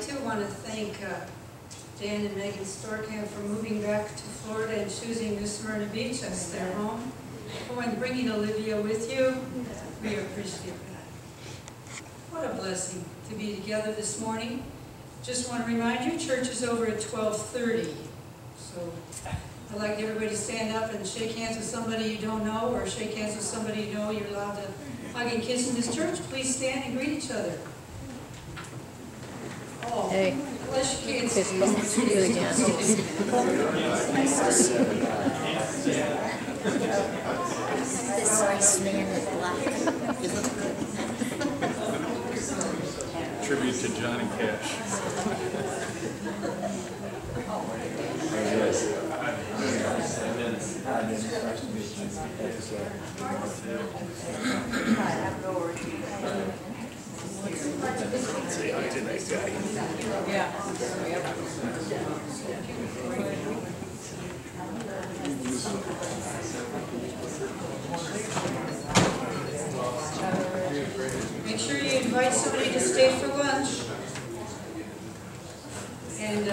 too want to thank Dan and Megan Storkham for moving back to Florida and choosing New Smyrna Beach as their home. Oh, and bringing Olivia with you. We appreciate that. What a blessing to be together this morning. Just want to remind you, church is over at 12:30. So I'd like everybody to stand up and shake hands with somebody you don't know, or shake hands with somebody you know. You're allowed to hug and kiss in this church. Please stand and greet each other. Oh, hey. Unless you can't see. This nice man with black. Tribute to Johnny Cash. Make sure you invite somebody to stay for lunch. And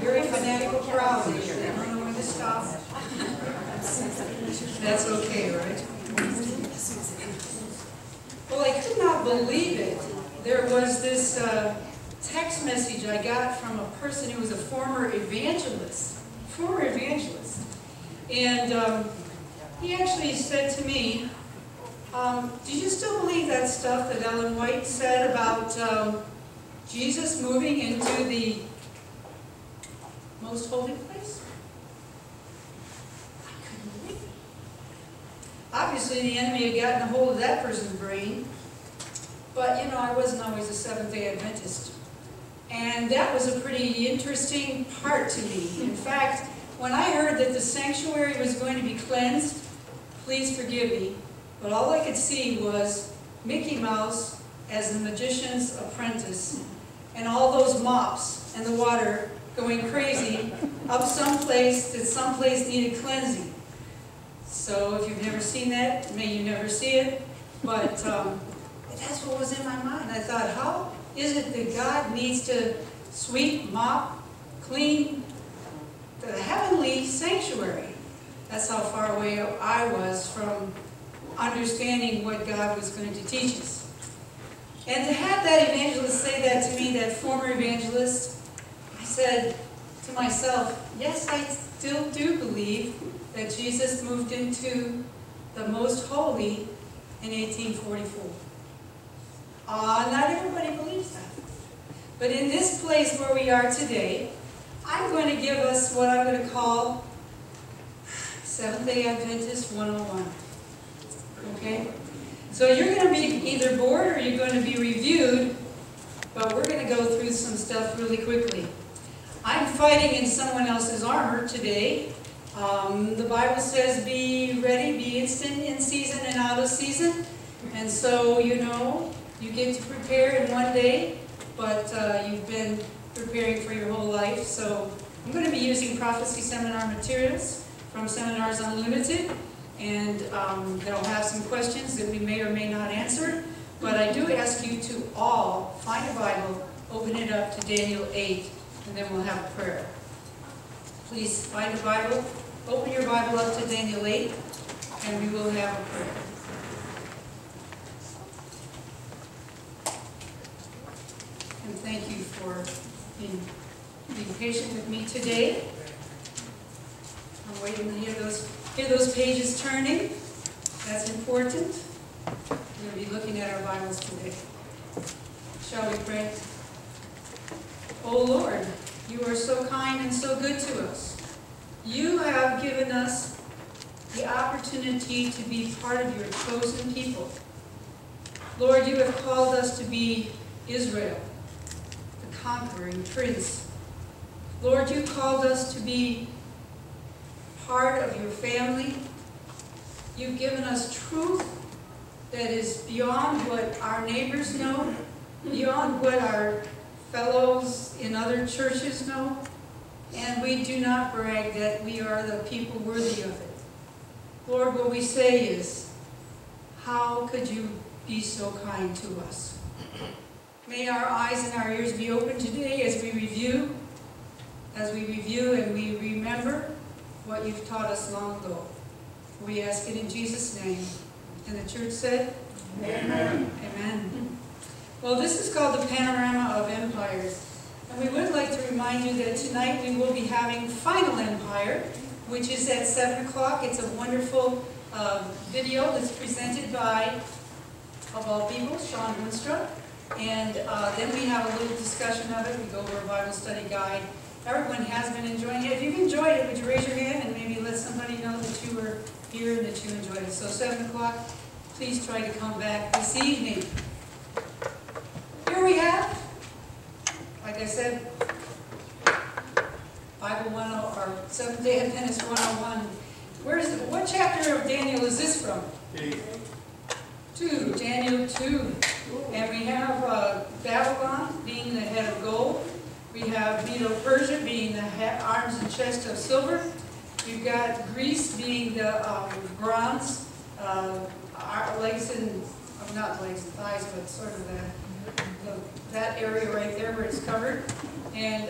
very fanatical crowd here. They don't know where to stop. That's okay, right? Well, I could not believe it. There was this text message I got from a person who was a former evangelist. And he actually said to me, do you still believe that stuff that Ellen White said about Jesus moving into the most holy place? I couldn't believe it. Obviously, the enemy had gotten a hold of that person's brain. But, you know, I wasn't always a Seventh-day Adventist. And that was a pretty interesting part to me. In fact, when I heard that the sanctuary was going to be cleansed, please forgive me, but all I could see was Mickey Mouse as the magician's apprentice, and all those mops and the water going crazy up someplace that someplace needed cleansing. So if you've never seen that, may you never see it, but that's what was in my mind. I thought, how is it that God needs to sweep, mop, clean the heavenly sanctuary? That's how far away I was from understanding what God was going to teach us. And to have that evangelist say that to me, that former evangelist, I said to myself, yes, I still do believe that Jesus moved into the most holy in 1844. Not everybody believes that. But in this place where we are today, I'm going to give us what I'm going to call Seventh-day Adventist 101. Okay? So you're going to be either bored or you're going to be reviewed, but we're going to go through some stuff really quickly. I'm fighting in someone else's armor today. The Bible says, be ready, be instant, in season and out of season. And so, you know, you get to prepare in one day, but you've been preparing for your whole life. So I'm going to be using prophecy seminar materials from Seminars Unlimited, and they'll have some questions that we may or may not answer. But I do ask you to all find a Bible, open it up to Daniel 8, and then we'll have a prayer. Please find a Bible, open your Bible up to Daniel 8, and we will have a prayer. And thank you for being patient with me today. I'm waiting to hear those pages turning. That's important. We're going to be looking at our Bibles today. Shall we pray? Oh Lord, you are so kind and so good to us. You have given us the opportunity to be part of your chosen people. Lord, you have called us to be Israel, conquering prince. Lord, you called us to be part of your family. You've given us truth that is beyond what our neighbors know, beyond what our fellows in other churches know, and we do not brag that we are the people worthy of it. Lord, what we say is, how could you be so kind to us. May our eyes and our ears be open today as we review, and we remember what you've taught us long ago. We ask it in Jesus' name. And the church said, Amen. Amen. Well, this is called the Panorama of Empires. And we would like to remind you that tonight we will be having Final Empire, which is at 7 o'clock. It's a wonderful video that's presented by, of all people, Sean Munstra. And then we have a little discussion of it. We go over a Bible study guide. Everyone has been enjoying it. If you've enjoyed it, would you raise your hand and maybe let somebody know that you were here and that you enjoyed it. So 7 o'clock, please try to come back this evening. Here we have, like I said, Bible 101, or Seventh-day Adventist 101. Where is it? What chapter of Daniel is this from? 2, Daniel 2. And we have Babylon being the head of gold. We have Medo-Persia being the arms and chest of silver. We've got Greece being the bronze, thighs, but sort of that area right there where it's covered. And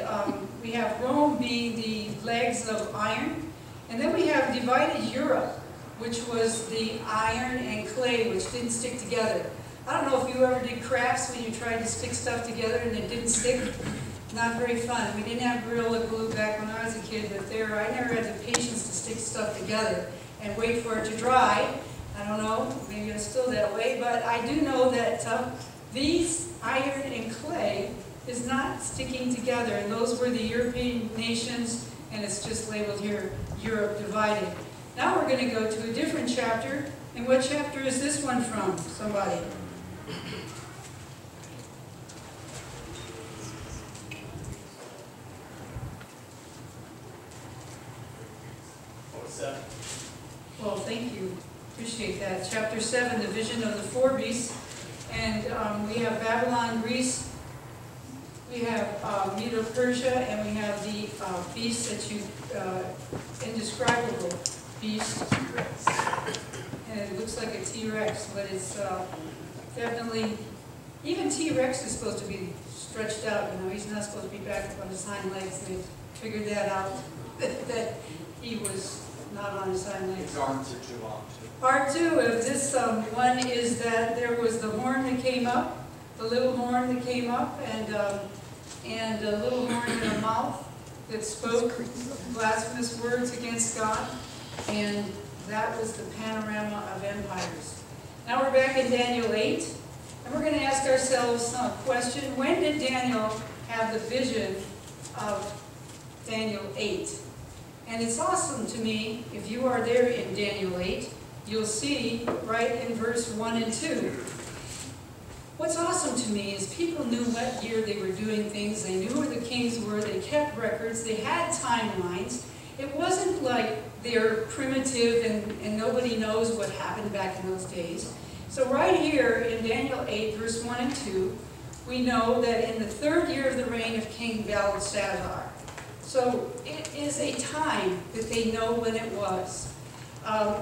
we have Rome being the legs of iron. And then we have divided Europe, which was the iron and clay, which didn't stick together. I don't know if you ever did crafts when you tried to stick stuff together and it didn't stick. Not very fun. We didn't have Gorilla Glue back when I was a kid, but I never had the patience to stick stuff together and wait for it to dry. I don't know, maybe it's still that way, but I do know that these iron and clay is not sticking together, and those were the European nations, and it's just labeled here, Europe divided. Now we're going to go to a different chapter, and what chapter is this one from, somebody? Well, thank you. Appreciate that. Chapter 7, the vision of the four beasts. And we have Babylon, Greece, we have Medo-Persia, and we have the beast that you, indescribable beast. And it looks like a T-Rex, but it's definitely, even T-Rex is supposed to be stretched out. You know, he's not supposed to be back up on his hind legs. They figured that out, that he was not on his hind legs. His arms are too long, too. Part two of this one is that there was the horn that came up, the little horn that came up, and a little horn in her mouth that spoke blasphemous words against God, and that was the panorama of empires. Now we're back in Daniel 8, and we're going to ask ourselves a question. When did Daniel have the vision of Daniel 8? And it's awesome to me, if you are there in Daniel 8, you'll see right in verse 1 and 2. What's awesome to me is people knew what year they were doing things, they knew where the kings were, they kept records, they had timelines. It wasn't like they're primitive and nobody knows what happened back in those days. So right here in Daniel 8, verse 1 and 2, we know that in the third year of the reign of King Belshazzar. So it is a time that they know when it was.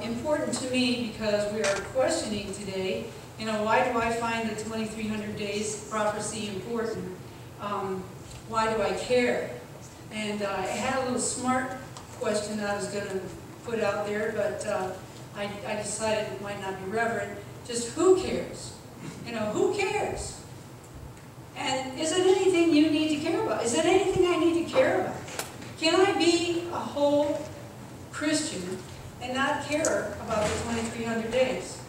Important to me because we are questioning today, you know, why do I find the 2300 days prophecy important? Why do I care? And I had a little smart question that I was going to put out there, but I decided it might not be reverent. Just who cares? You know, who cares? And is it anything you need to care about? Is it anything I need to care about? Can I be a whole Christian and not care about the 2300 days?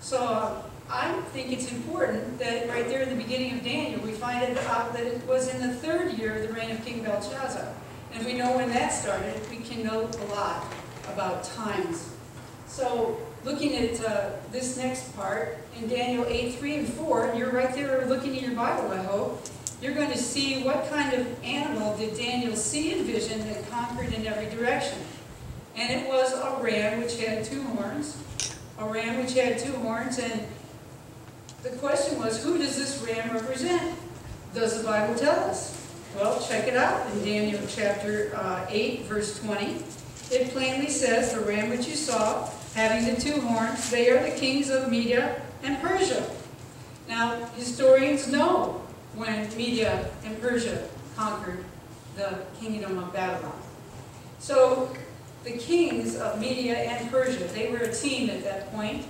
So I think it's important that right there in the beginning of Daniel, we find out that it was in the third year of the reign of King Belshazzar. And if we know when that started, we can know a lot about times. So looking at this next part, in Daniel 8, 3 and 4, and you're right there looking at your Bible, I hope, you're going to see what kind of animal did Daniel see in vision that conquered in every direction. And it was a ram which had two horns. And the question was, who does this ram represent? Does the Bible tell us? Well, check it out in Daniel chapter 8, verse 20. It plainly says, the ram which you saw, having the two horns, they are the kings of Media and Persia. Now, historians know when Media and Persia conquered the kingdom of Babylon. So the kings of Media and Persia, they were a team at that point.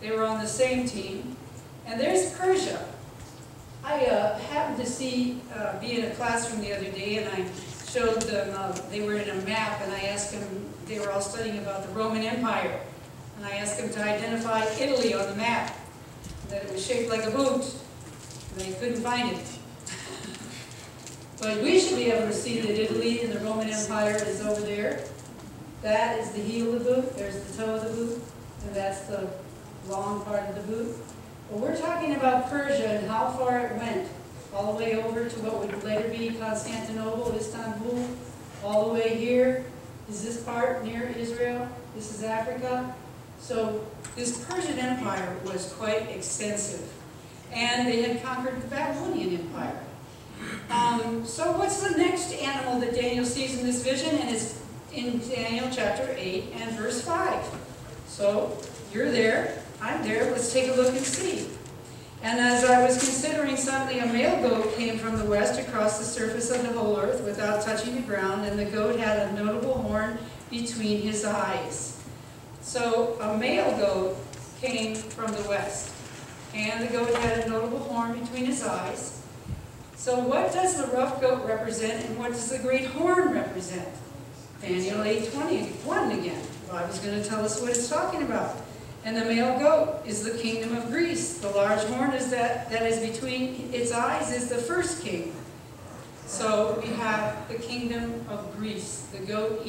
They were on the same team. And there's Persia. I happened to be in a classroom the other day, and I showed them, they were in a map, and I asked them, they were all studying about the Roman Empire. And I asked them to identify Italy on the map, that it was shaped like a boot. And they couldn't find it. But we should be able to see that Italy and the Roman Empire is over there. That is the heel of the boot, there's the toe of the boot, and that's the long part of the boot. But we're talking about Persia and how far it went, all the way over to what would later be Constantinople, Istanbul, all the way here. Is this part near Israel? This is Africa. So this Persian Empire was quite extensive. And they had conquered the Babylonian Empire. So what's the next animal that Daniel sees in this vision? And it's in Daniel chapter 8 and verse 5. So you're there, I'm there, let's take a look and see. And as I was considering, suddenly a male goat came from the west across the surface of the whole earth without touching the ground, and the goat had a notable horn between his eyes. So a male goat came from the west, and the goat had a notable horn between his eyes. So what does the rough goat represent, and what does the great horn represent? Daniel 8:21 again. The Bible's going to tell us what it's talking about. And the male goat is the kingdom of Greece. The large horn is that is between its eyes is the first king. So we have the kingdom of Greece, the goat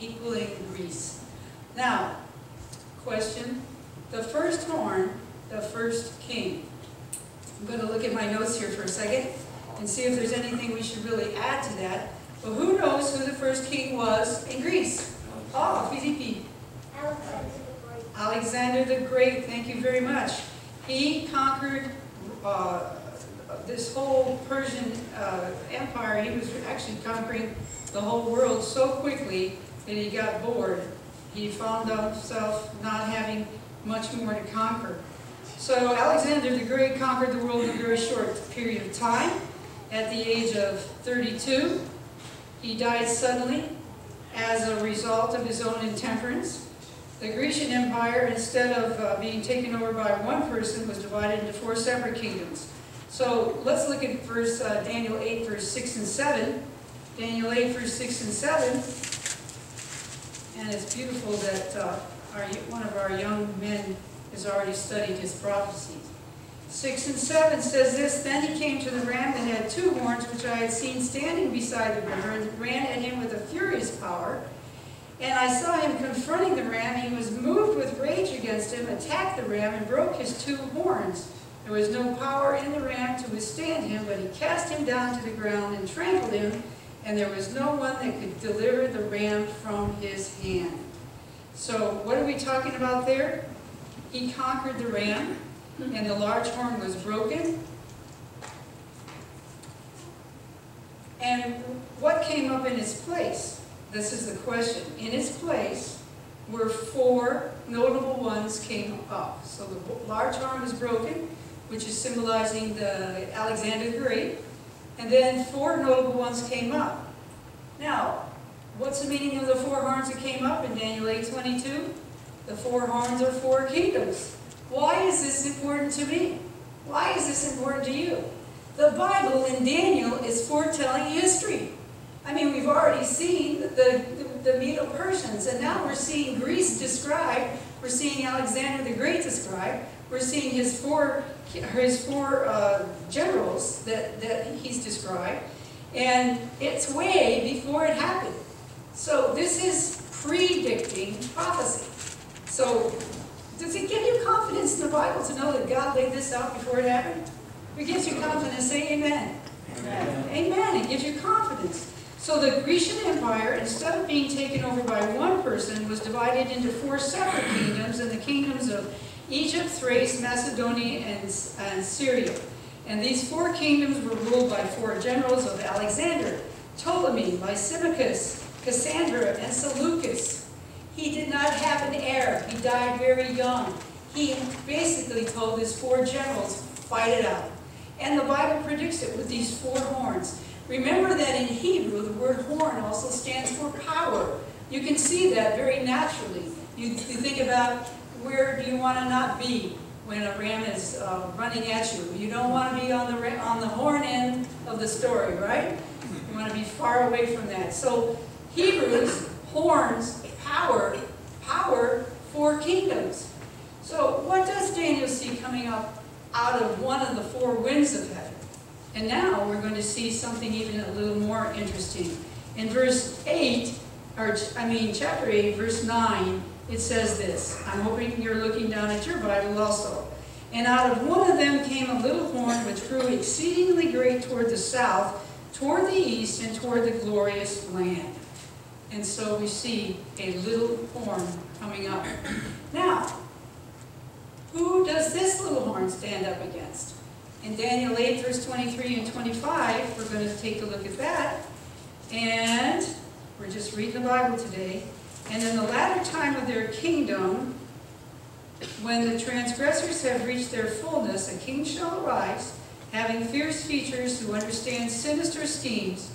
equaling Greece. Now, question, the first horn, the first king. I'm going to look at my notes here for a second and see if there's anything we should really add to that. But who knows who the first king was in Greece? Oh, Philippi. Alexander the Great, thank you very much. He conquered this whole Persian empire. He was actually conquering the whole world so quickly that he got bored. He found himself not having much more to conquer. So Alexander the Great conquered the world in a very short period of time. At the age of 32, he died suddenly as a result of his own intemperance. The Grecian Empire, instead of being taken over by one person, was divided into four separate kingdoms. So let's look at verse, Daniel 8, verse 6 and 7. Daniel 8, verse 6 and 7. And it's beautiful that one of our young men has already studied his prophecies. 6 and 7 says this, Then he came to the ram that had two horns, which I had seen standing beside the river, and ran at him with a furious power. And I saw him confronting the ram. He was moved with rage against him, attacked the ram, and broke his two horns. There was no power in the ram to withstand him, but he cast him down to the ground and trampled him, and there was no one that could deliver the ram from his hand. So what are we talking about there? He conquered the ram, and the large horn was broken. And what came up in its place? This is the question. In its place were four notable ones came up. So the large horn was broken, which is symbolizing the Alexander the Great. And then four notable ones came up. Now, what's the meaning of the four horns that came up in Daniel 8:22? The four horns are four kingdoms. Why is this important to me? Why is this important to you? The Bible in Daniel is foretelling history. I mean, we've already seen the Medo-Persians, and now we're seeing Greece described. We're seeing Alexander the Great described. We're seeing his four generals that he's described, and it's way before it happened. So this is predicting prophecy. So does it give you confidence in the Bible to know that God laid this out before it happened? If it gives you confidence, say amen. Amen. Amen. It gives you confidence. So the Grecian Empire, instead of being taken over by one person, was divided into four separate kingdoms, and the kingdoms of Egypt, Thrace, Macedonia, and Syria. And these four kingdoms were ruled by four generals of Alexander, Ptolemy, Lysimachus, Cassander, and Seleucus. He did not have an heir. He died very young. He basically told his four generals, fight it out. And the Bible predicts it with these four horns. Remember that in Hebrew, the word horn also stands for power. You can see that very naturally. You think about where do you want to not be when a ram is running at you. You don't want to be on the horn end of the story, right? You want to be far away from that. So Hebrews, horns, power, four kingdoms. So what does Daniel see coming up out of one of the four winds of heaven? And now we're going to see something even a little more interesting. In chapter 8, verse 9, it says this. I'm hoping you're looking down at your Bible also. And out of one of them came a little horn, which grew exceedingly great toward the south, toward the east, and toward the glorious land. And so we see a little horn coming up. Now, who does this little horn stand up against? In Daniel 8, verse 23 and 25, we're going to take a look at that. And we're just reading the Bible today. And in the latter time of their kingdom, when the transgressors have reached their fullness, a king shall arise, having fierce features, who understands sinister schemes.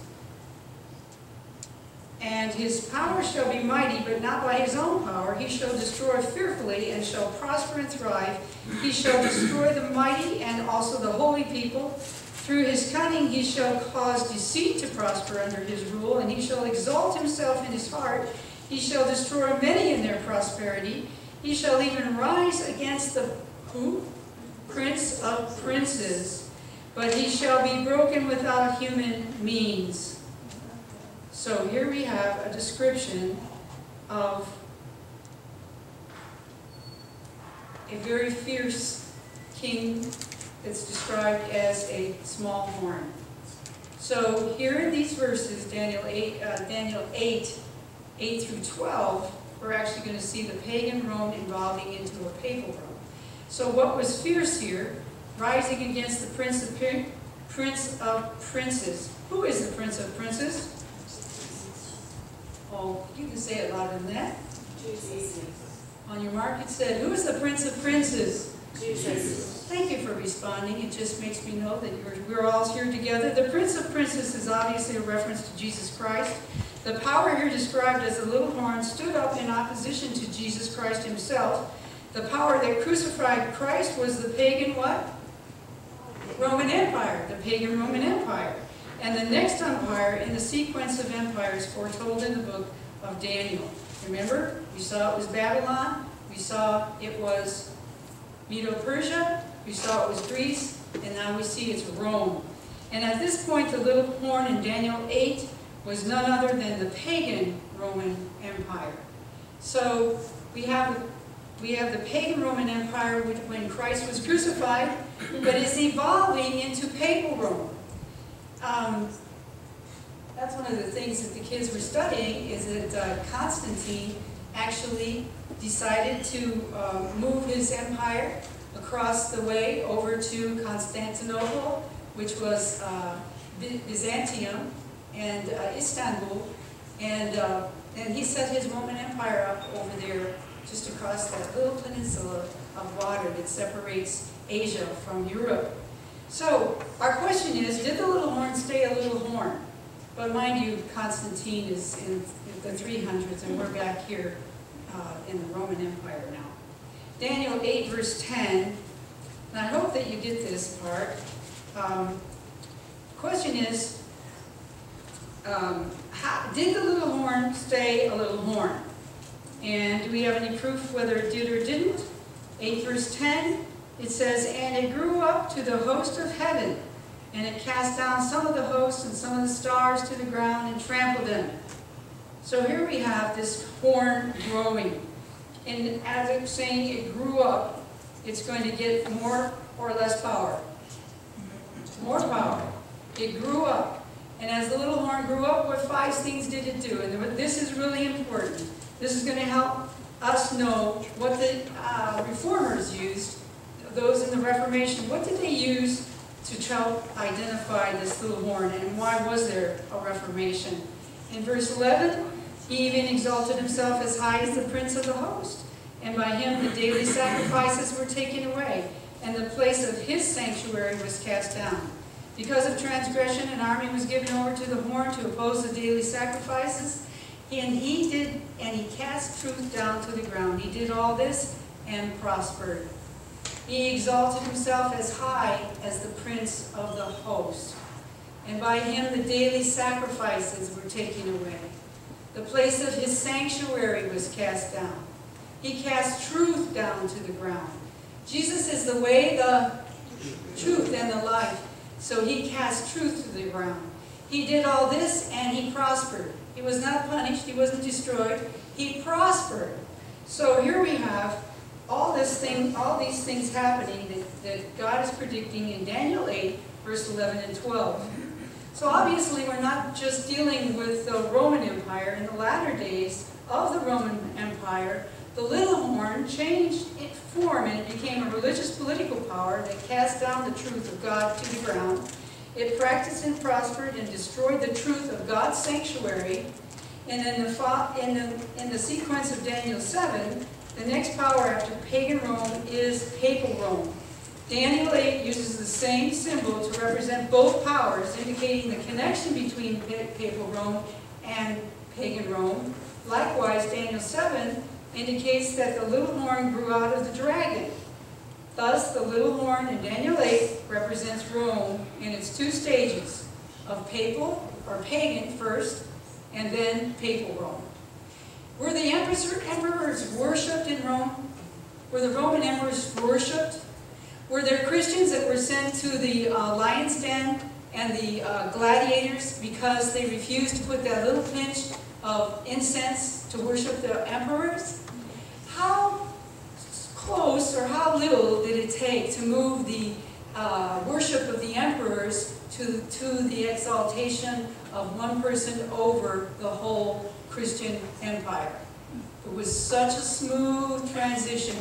And his power shall be mighty, but not by his own power. He shall destroy fearfully, and shall prosper and thrive. He shall destroy the mighty and also the holy people. Through his cunning he shall cause deceit to prosper under his rule, and he shall exalt himself in his heart. He shall destroy many in their prosperity. He shall even rise against the Prince of princes, but he shall be broken without human means. So here we have a description of a very fierce king that's described as a small horn. So here in these verses, Daniel 8 through 12, we're actually going to see the pagan Rome evolving into a papal Rome. So what was fierce here, rising against the Prince of Princes. Who is the Prince of Princes? Oh, you can say it louder than that. Jesus. On your mark it said, who is the Prince of Princes? Jesus. Thank you for responding. It just makes me know that we're all here together. The Prince of Princes is obviously a reference to Jesus Christ. The power here described as a little horn stood up in opposition to Jesus Christ himself. The power that crucified Christ was the pagan what? Roman Empire. The pagan Roman Empire. And the next umpire in the sequence of empires foretold in the book of Daniel. Remember, we saw it was Babylon, we saw it was Medo-Persia, we saw it was Greece, and now we see it's Rome. And at this point, the little horn in Daniel 8 was none other than the pagan Roman Empire. So we have the pagan Roman Empire when Christ was crucified, but it's evolving into papal Rome. That's one of the things that the kids were studying, is that Constantine actually decided to move his empire across the way over to Constantinople, which was Byzantium, and Istanbul, and he set his Roman Empire up over there, just across that little peninsula of water that separates Asia from Europe. So, our question is, did the little horn stay a little horn? But mind you, Constantine is in the 300s, and we're back here in the Roman Empire now. Daniel 8, verse 10, and I hope that you get this part. The question is, did the little horn stay a little horn? And do we have any proof whether it did or didn't? 8, verse 10. It says, and it grew up to the host of heaven, and it cast down some of the hosts and some of the stars to the ground and trampled them. So here we have this horn growing. And as I'm saying, it grew up, it's going to get more or less power. More power. It grew up. And as the little horn grew up, what five things did it do? And this is really important. This is going to help us know what the reformers used. Those in the Reformation, what did they use to help identify this little horn, and why was there a Reformation? In verse 11, he even exalted himself as high as the prince of the host, and by him the daily sacrifices were taken away. and the place of his sanctuary was cast down. Because of transgression, an army was given over to the horn to oppose the daily sacrifices, and he cast truth down to the ground. He did all this and prospered. He exalted himself as high as the prince of the host. And by him the daily sacrifices were taken away. The place of his sanctuary was cast down. He cast truth down to the ground. Jesus is the way, the truth, and the life. So he cast truth to the ground. He did all this and he prospered. He was not punished. He wasn't destroyed. He prospered. So here we have all these things happening that God is predicting in Daniel 8, verse 11 and 12. So obviously we're not just dealing with the Roman Empire. In the latter days of the Roman Empire, the little horn changed its form and it became a religious political power that cast down the truth of God to the ground. It practiced and prospered and destroyed the truth of God's sanctuary. And in the sequence of Daniel 7, the next power after pagan Rome is papal Rome. Daniel 8 uses the same symbol to represent both powers, indicating the connection between papal Rome and pagan Rome. Likewise, Daniel 7 indicates that the little horn grew out of the dragon. Thus, the little horn in Daniel 8 represents Rome in its two stages of papal, or pagan first, and then papal Rome. Were the emperors worshipped in Rome? Were the Roman emperors worshipped? Were there Christians that were sent to the lion's den and the gladiators because they refused to put that little pinch of incense to worship the emperors? How close or how little did it take to move the worship of the emperors to the exaltation of one person over the whole Christian empire? It was such a smooth transition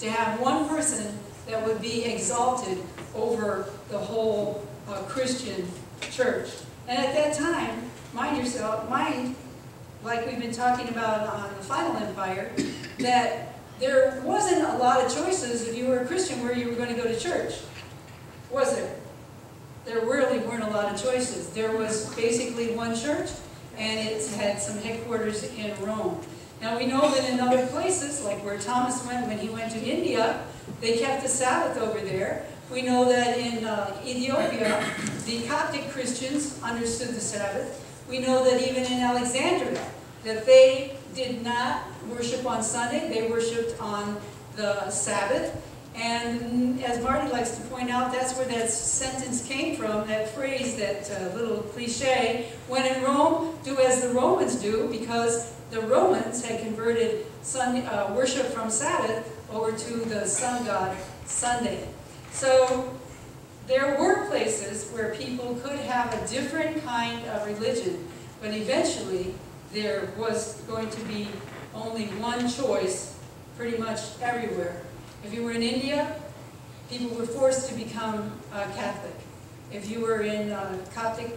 to have one person that would be exalted over the whole Christian church. And at that time, mind, like we've been talking about on the final empire, that there wasn't a lot of choices if you were a Christian where you were going to go to church, was there? There really weren't a lot of choices. There was basically one church, and it had some headquarters in Rome. Now we know that in other places, like where Thomas went when he went to India, they kept the Sabbath over there. We know that in Ethiopia, the Coptic Christians understood the Sabbath. We know that even in Alexandria, that they did not worship on Sunday, they worshiped on the Sabbath. And as Marty likes to point out, that's where that sentence came from, that phrase, that little cliche, when in Rome, do as the Romans do, because the Romans had converted Sunday, worship from Sabbath over to the sun god Sunday. So there were places where people could have a different kind of religion, but eventually there was going to be only one choice pretty much everywhere. If you were in India, people were forced to become Catholic. If you were in Coptic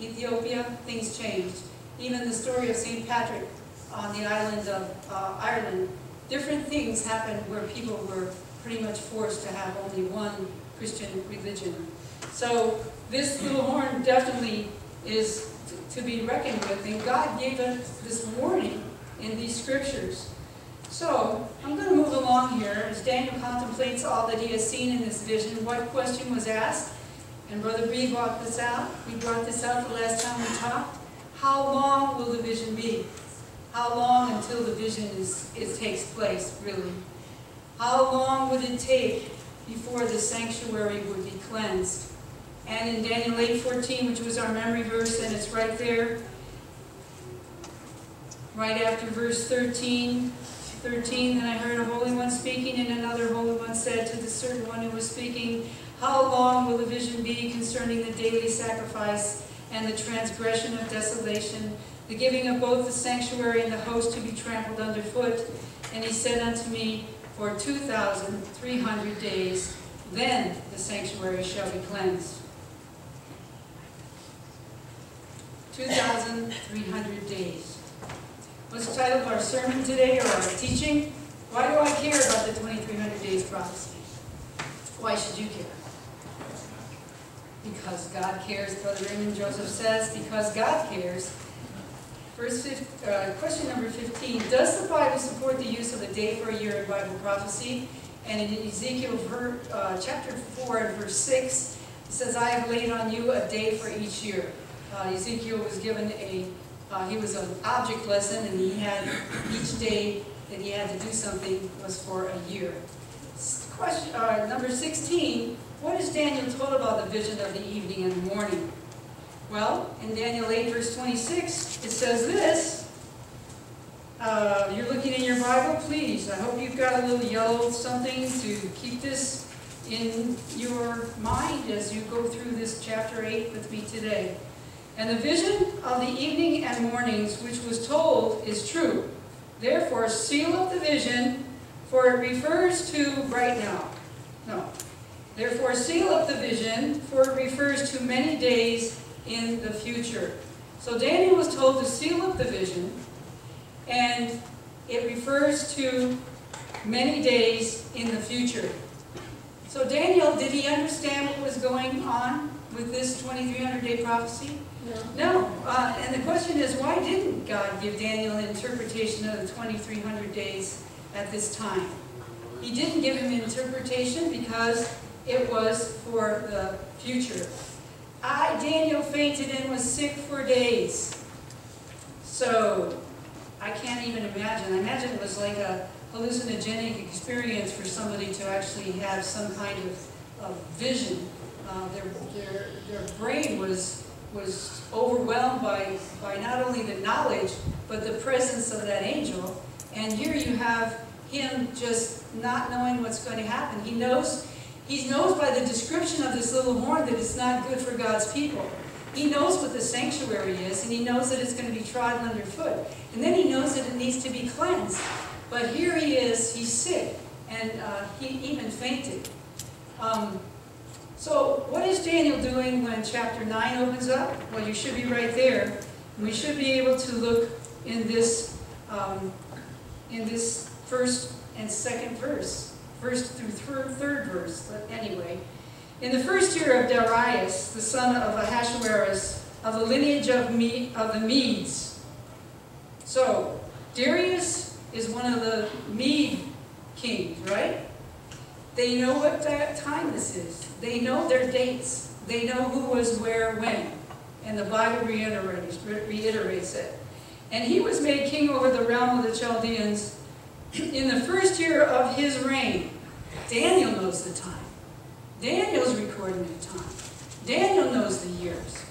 Ethiopia, things changed. Even the story of St. Patrick on the island of Ireland, different things happened where people were pretty much forced to have only one Christian religion. So this little horn definitely is to be reckoned with, and God gave us this warning in these scriptures. So I'm going to move along here as Daniel contemplates all that he has seen in this vision. What question was asked? And Brother Bree brought this out. We brought this out the last time we talked. How long will the vision be? How long until the vision takes place, really? How long would it take before the sanctuary would be cleansed? And in Daniel 8:14, which was our memory verse, and it's right there, right after verse 13, then I heard a holy one speaking, and another holy one said to the certain one who was speaking, how long will the vision be concerning the daily sacrifice and the transgression of desolation, the giving of both the sanctuary and the host to be trampled underfoot? And he said unto me, for 2,300 days, then the sanctuary shall be cleansed. 2,300 days. What's the title of our sermon today, or our teaching? Why do I care about the 2,300 days prophecy? Why should you care? Because God cares, Brother Raymond Joseph says, because God cares. Question number 15. Does the Bible support the use of a day for a year in Bible prophecy? And in Ezekiel chapter 4 and verse 6, it says, I have laid on you a day for each year. Ezekiel was given a, he was an object lesson, and he had each day that he had to do something was for a year. Question number 16. What is Daniel told about the vision of the evening and the morning? Well, in Daniel 8, verse 26, it says this. You're looking in your Bible, please. I hope you've got a little yellow something to keep this in your mind as you go through this chapter 8 with me today. And the vision of the evening and mornings, which was told, is true. Therefore, seal up the vision, for it refers to right now. No. Therefore, seal up the vision, for it refers to many days in the future. So Daniel was told to seal up the vision, and it refers to many days in the future. So Daniel, did he understand what was going on with this 2300-day prophecy? No. And the question is, why didn't God give Daniel an interpretation of the 2300 days at this time? He didn't give him interpretation because it was for the future. I, Daniel, fainted and was sick for days. So, I can't even imagine. I imagine it was like a hallucinogenic experience for somebody to actually have some kind of vision. Their brain was overwhelmed by not only the knowledge, but the presence of that angel. And here you have him just not knowing what's going to happen. He knows by the description of this little horn that it's not good for God's people. He knows what the sanctuary is, and he knows that it's going to be trodden underfoot. And then he knows that it needs to be cleansed. But here he is, he's sick, and he even fainted. So what is Daniel doing when chapter 9 opens up? Well, you should be right there. We should be able to look in this first and second verse. First through third verse, but anyway. In the first year of Darius, the son of Ahasuerus, of the lineage of the Medes. So, Darius is one of the Mede kings, right? They know what time this is. They know their dates. They know who was where when. And the Bible reiterates it. And he was made king over the realm of the Chaldeans in the first year of his reign. Daniel knows the time. Daniel's recording the time. Daniel knows the years.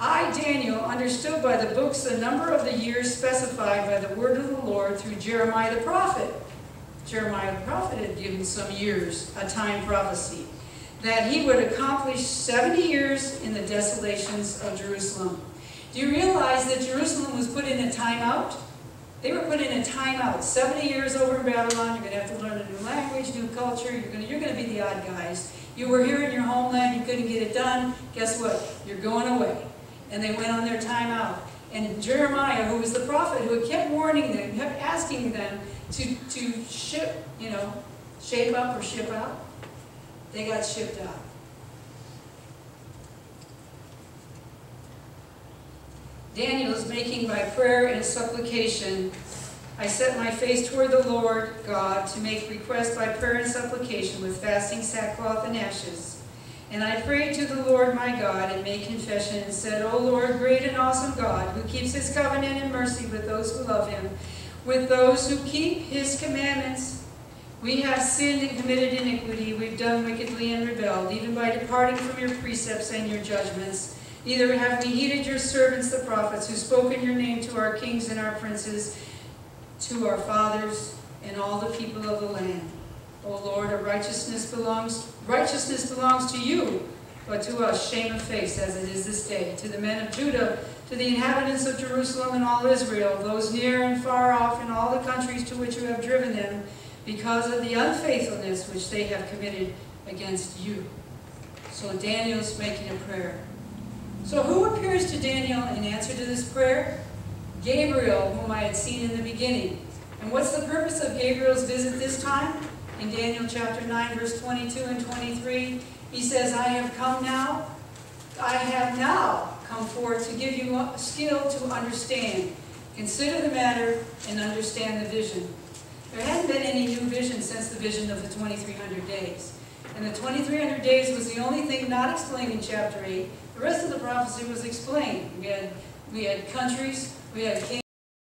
I, Daniel, understood by the books the number of the years specified by the word of the Lord through Jeremiah the prophet. Jeremiah the prophet had given some years, a time prophecy, that he would accomplish 70 years in the desolations of Jerusalem. Do you realize that Jerusalem was put in a timeout? They were put in a timeout. 70 years over in Babylon, you're going to have to learn a new language, new culture. You're going to be the odd guys. You were here in your homeland. You couldn't get it done. Guess what? You're going away. And they went on their timeout. And Jeremiah, who was the prophet, who kept warning them, kept asking them to ship, you know, shape up or ship out. They got shipped out. Daniel is making by prayer and supplication. I set my face toward the Lord God to make request by prayer and supplication with fasting, sackcloth, and ashes. And I prayed to the Lord my God and made confession and said, O Lord, great and awesome God, who keeps his covenant and mercy with those who love him, with those who keep his commandments. We have sinned and committed iniquity. We've done wickedly and rebelled, even by departing from your precepts and your judgments. Neither have we heeded your servants, the prophets, who spoke in your name to our kings and our princes, to our fathers, and all the people of the land. O Lord, our righteousness belongs to you, but to us shame of face, as it is this day. To the men of Judah, to the inhabitants of Jerusalem and all Israel, those near and far off in all the countries to which you have driven them, because of the unfaithfulness which they have committed against you. So Daniel's making a prayer. So who appears to Daniel in answer to this prayer? Gabriel, whom I had seen in the beginning. And what's the purpose of Gabriel's visit this time? In Daniel chapter 9, verse 22 and 23, he says, I have now come forth to give you skill to understand. Consider the matter and understand the vision. There hadn't been any new vision since the vision of the 2300 days. And the 2300 days was the only thing not explained in chapter 8. The rest of the prophecy was explained. We had countries, we had kings.